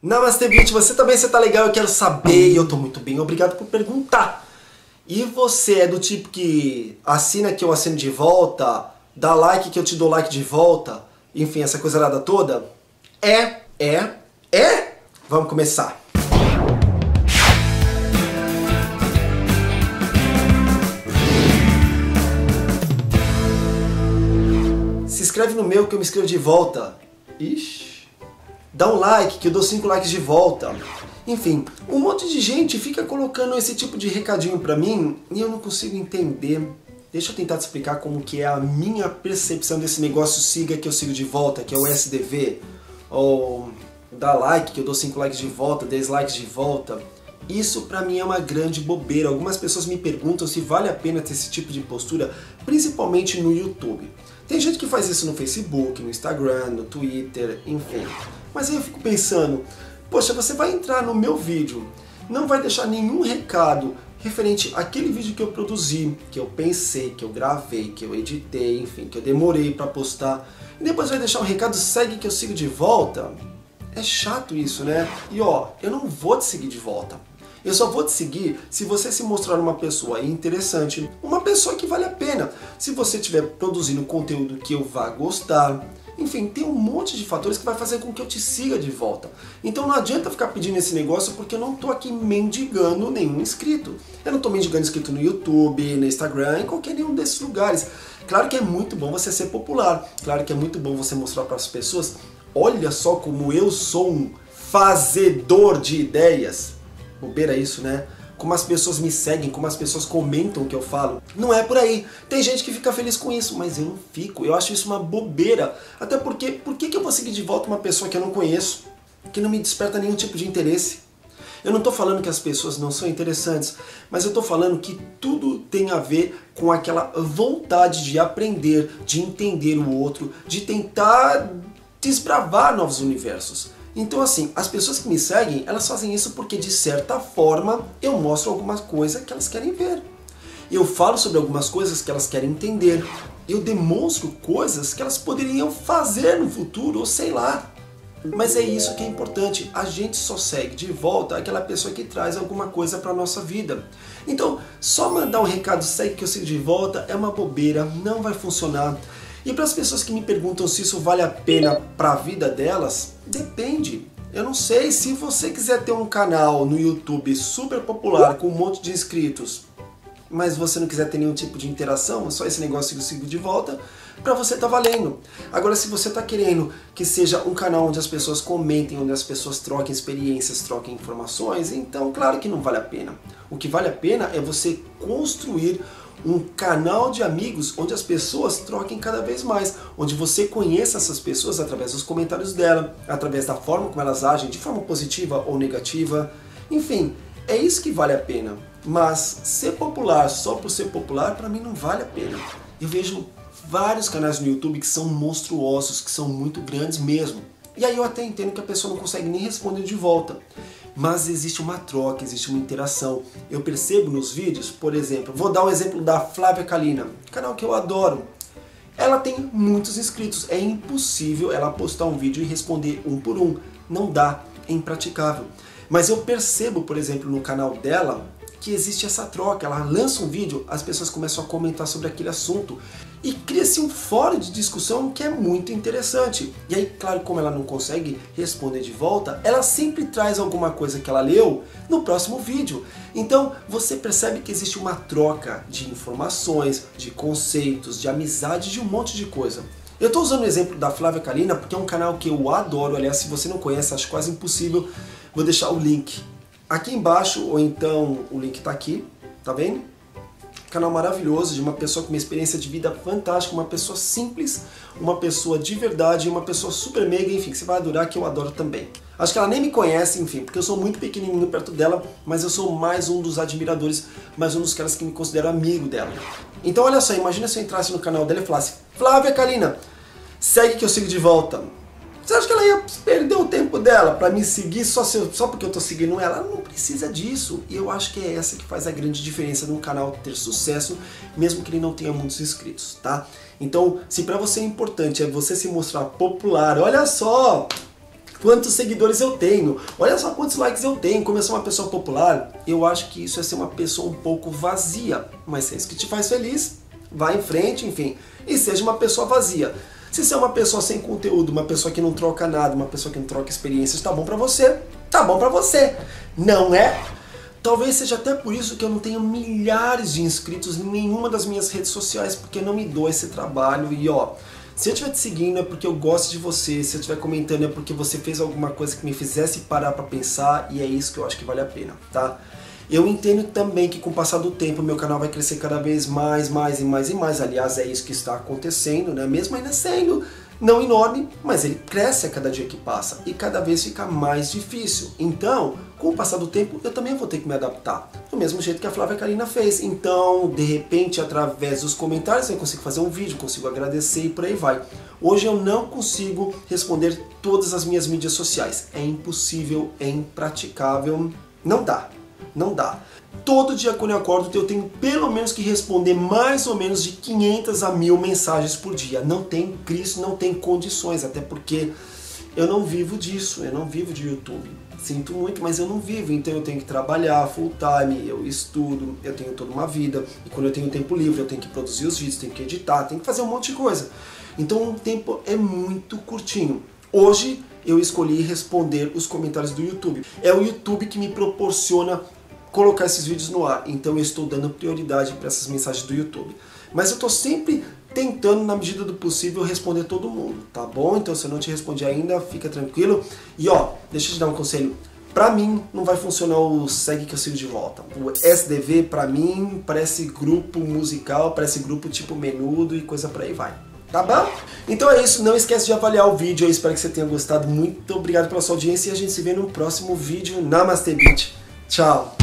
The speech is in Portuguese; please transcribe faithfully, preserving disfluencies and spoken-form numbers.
Namastê, Beat, você também, você tá legal? Eu quero saber, eu tô muito bem, obrigado por perguntar. E você é do tipo que assina que eu assino de volta, dá like que eu te dou like de volta, enfim, essa coisa nada toda? É, é, é? Vamos começar. Se inscreve no meu que eu me inscrevo de volta. Ixi. Dá um like que eu dou cinco likes de volta. Enfim, um monte de gente fica colocando esse tipo de recadinho pra mim e eu não consigo entender. Deixa eu tentar te explicar como que é a minha percepção desse negócio siga que eu sigo de volta, que é o S D V. Ou dá like que eu dou cinco likes de volta, dez likes de volta. Isso pra mim é uma grande bobeira. Algumas pessoas me perguntam se vale a pena ter esse tipo de postura, principalmente no YouTube. Tem gente que faz isso no Facebook, no Instagram, no Twitter, enfim. Mas aí eu fico pensando, poxa, você vai entrar no meu vídeo, não vai deixar nenhum recado referente àquele vídeo que eu produzi, que eu pensei, que eu gravei, que eu editei, enfim, que eu demorei pra postar, e depois vai deixar um recado, segue que eu sigo de volta? É chato isso, né? E ó, eu não vou te seguir de volta. Eu só vou te seguir se você se mostrar uma pessoa interessante, uma pessoa que vale a pena, se você estiver produzindo conteúdo que eu vá gostar. Enfim, tem um monte de fatores que vai fazer com que eu te siga de volta. Então não adianta ficar pedindo esse negócio porque eu não tô aqui mendigando nenhum inscrito. Eu não tô mendigando inscrito no YouTube, no Instagram, em qualquer nenhum desses lugares. Claro que é muito bom você ser popular, claro que é muito bom você mostrar para as pessoas, olha só como eu sou um fazedor de ideias. Bobeira isso, né? Como as pessoas me seguem, como as pessoas comentam o que eu falo. Não é por aí. Tem gente que fica feliz com isso, mas eu não fico. Eu acho isso uma bobeira. Até porque, por que eu vou seguir de volta uma pessoa que eu não conheço? Que não me desperta nenhum tipo de interesse? Eu não tô falando que as pessoas não são interessantes, mas eu tô falando que tudo tem a ver com aquela vontade de aprender, de entender o outro, de tentar desbravar novos universos. Então assim, as pessoas que me seguem, elas fazem isso porque de certa forma eu mostro alguma coisa que elas querem ver. Eu falo sobre algumas coisas que elas querem entender. Eu demonstro coisas que elas poderiam fazer no futuro, ou sei lá. Mas é isso que é importante, a gente só segue de volta aquela pessoa que traz alguma coisa para nossa vida. Então, só mandar um recado segue que eu sigo de volta é uma bobeira, não vai funcionar. E para as pessoas que me perguntam se isso vale a pena para a vida delas, depende. Eu não sei, se você quiser ter um canal no YouTube super popular com um monte de inscritos, mas você não quiser ter nenhum tipo de interação, só esse negócio que eu sigo de volta, para você tá valendo. Agora, se você tá querendo que seja um canal onde as pessoas comentem, onde as pessoas troquem experiências, troquem informações, então claro que não vale a pena. O que vale a pena é você construir um canal de amigos onde as pessoas troquem cada vez mais, onde você conheça essas pessoas através dos comentários dela, através da forma como elas agem, de forma positiva ou negativa. Enfim, é isso que vale a pena. Mas ser popular só por ser popular, pra mim não vale a pena. Eu vejo vários canais no YouTube que são monstruosos, que são muito grandes mesmo. E aí eu até entendo que a pessoa não consegue nem responder de volta. Mas existe uma troca, existe uma interação. Eu percebo nos vídeos, por exemplo, vou dar um exemplo da Flávia Calina, canal que eu adoro. Ela tem muitos inscritos, é impossível ela postar um vídeo e responder um por um. Não dá, é impraticável. Mas eu percebo, por exemplo, no canal dela, que existe essa troca. Ela lança um vídeo, as pessoas começam a comentar sobre aquele assunto. E cria-se um fórum de discussão que é muito interessante. E aí, claro, como ela não consegue responder de volta, ela sempre traz alguma coisa que ela leu no próximo vídeo. Então, você percebe que existe uma troca de informações, de conceitos, de amizade, de um monte de coisa. Eu estou usando o exemplo da Flávia Calina porque é um canal que eu adoro. Aliás, se você não conhece, acho quase impossível. Vou deixar o link aqui embaixo, ou então o link está aqui, tá vendo? Canal maravilhoso, de uma pessoa com uma experiência de vida fantástica, uma pessoa simples, uma pessoa de verdade, uma pessoa super mega, enfim, que você vai adorar, que eu adoro também. Acho que ela nem me conhece, enfim, porque eu sou muito pequenininho perto dela, mas eu sou mais um dos admiradores, mais um dos caras que me considero amigo dela. Então olha só, imagina se eu entrasse no canal dela e falasse, Flávia Calina, segue que eu sigo de volta. Você acha que ela ia perder o tempo dela pra me seguir só, se eu, só porque eu tô seguindo ela? Ela não precisa disso. E eu acho que é essa que faz a grande diferença num canal ter sucesso, mesmo que ele não tenha muitos inscritos, tá? Então, se pra você é importante é você se mostrar popular, olha só, quantos seguidores eu tenho, olha só quantos likes eu tenho, como eu sou uma pessoa popular. Eu acho que isso é ser uma pessoa um pouco vazia, mas se é isso que te faz feliz, vá em frente, enfim, e seja uma pessoa vazia. Se você é uma pessoa sem conteúdo, uma pessoa que não troca nada, uma pessoa que não troca experiências, tá bom pra você, tá bom pra você, não é? Talvez seja até por isso que eu não tenho milhares de inscritos em nenhuma das minhas redes sociais, porque eu não me dou esse trabalho e ó, se eu estiver te seguindo é porque eu gosto de você, se eu estiver comentando é porque você fez alguma coisa que me fizesse parar pra pensar e é isso que eu acho que vale a pena, tá? Eu entendo também que com o passar do tempo meu canal vai crescer cada vez mais, mais e mais e mais. Aliás, é isso que está acontecendo, né? Mesmo ainda sendo não enorme, mas ele cresce a cada dia que passa e cada vez fica mais difícil. Então, com o passar do tempo, eu também vou ter que me adaptar, do mesmo jeito que a Flávia Calina fez. Então, de repente, através dos comentários, eu consigo fazer um vídeo, consigo agradecer e por aí vai. Hoje eu não consigo responder todas as minhas mídias sociais. É impossível, é impraticável, não dá. Não dá. Todo dia quando eu acordo eu tenho pelo menos que responder mais ou menos de quinhentas a mil mensagens por dia. Não tem Cristo, não tem condições, até porque eu não vivo disso, eu não vivo de YouTube. Sinto muito, mas eu não vivo, então eu tenho que trabalhar full time, eu estudo, eu tenho toda uma vida. E quando eu tenho tempo livre eu tenho que produzir os vídeos, tenho que editar, tenho que fazer um monte de coisa. Então o tempo é muito curtinho. Hoje eu escolhi responder os comentários do YouTube. É o YouTube que me proporciona colocar esses vídeos no ar, então eu estou dando prioridade para essas mensagens do YouTube. Mas eu estou sempre tentando, na medida do possível, responder todo mundo, tá bom? Então se eu não te respondi ainda, fica tranquilo. E ó, deixa eu te dar um conselho. Pra mim, não vai funcionar o segue que eu sigo de volta. O S D V, pra mim, parece grupo musical, parece grupo tipo Menudo e coisa por aí vai. Tá bom? Então é isso, não esquece de avaliar o vídeo, eu espero que você tenha gostado. Muito obrigado pela sua audiência e a gente se vê no próximo vídeo. Namastê, bitch. Tchau!